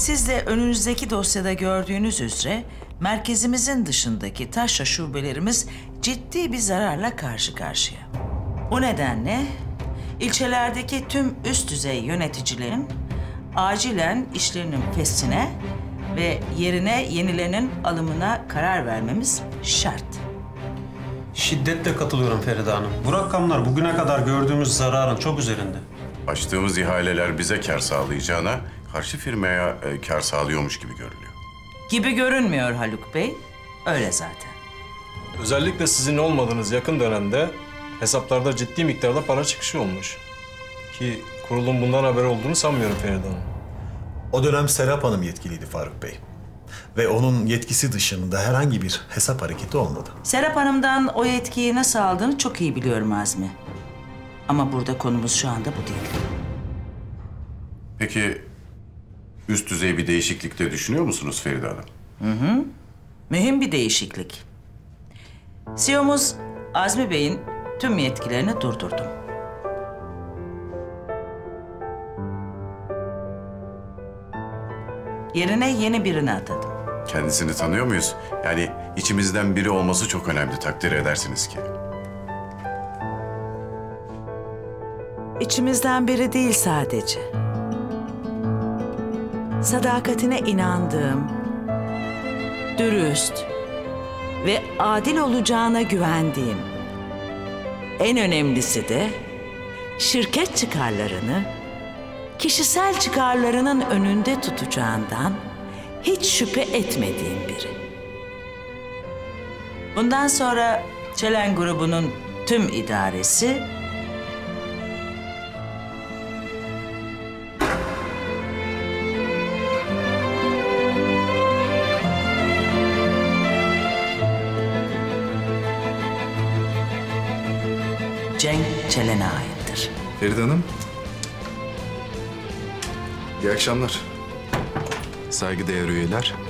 Siz de önünüzdeki dosyada gördüğünüz üzere merkezimizin dışındaki taşra şubelerimiz ciddi bir zararla karşı karşıya. O nedenle ilçelerdeki tüm üst düzey yöneticilerin acilen işlerinin fesline ve yerine yenilerinin alımına karar vermemiz şart. Şiddetle katılıyorum Feride Hanım. Bu rakamlar bugüne kadar gördüğümüz zararın çok üzerinde. Açtığımız ihaleler bize kar sağlayacağına karşı firmaya kar sağlıyormuş gibi görünüyor. Gibi görünmüyor Haluk Bey. Öyle zaten. Özellikle sizin olmadığınız yakın dönemde hesaplarda ciddi miktarda para çıkışı olmuş. Ki kurulun bundan haberi olduğunu sanmıyorum Feride Hanım. O dönem Serap Hanım yetkiliydi Faruk Bey. Ve onun yetkisi dışında herhangi bir hesap hareketi olmadı. Serap Hanım'dan o yetkiyi nasıl aldığını çok iyi biliyorum Azmi. Ama burada konumuz şu anda bu değil. Peki üst düzey bir değişiklikte düşünüyor musunuz Feride Hanım? Hı. Mühim bir değişiklik. CEO'muz Azmi Bey'in tüm yetkilerini durdurdum. Yerine yeni birini atadım. Kendisini tanıyor muyuz? Yani içimizden biri olması çok önemli, takdir edersiniz ki. İçimizden biri değil sadece. Sadakatine inandığım, dürüst ve adil olacağına güvendiğim, en önemlisi de şirket çıkarlarını, kişisel çıkarlarının önünde tutacağından hiç şüphe etmediğim biri. Bundan sonra Çelen grubunun tüm idaresi Cenk Çelen'e aittir. Feride Hanım. İyi akşamlar. Saygıdeğer üyeler.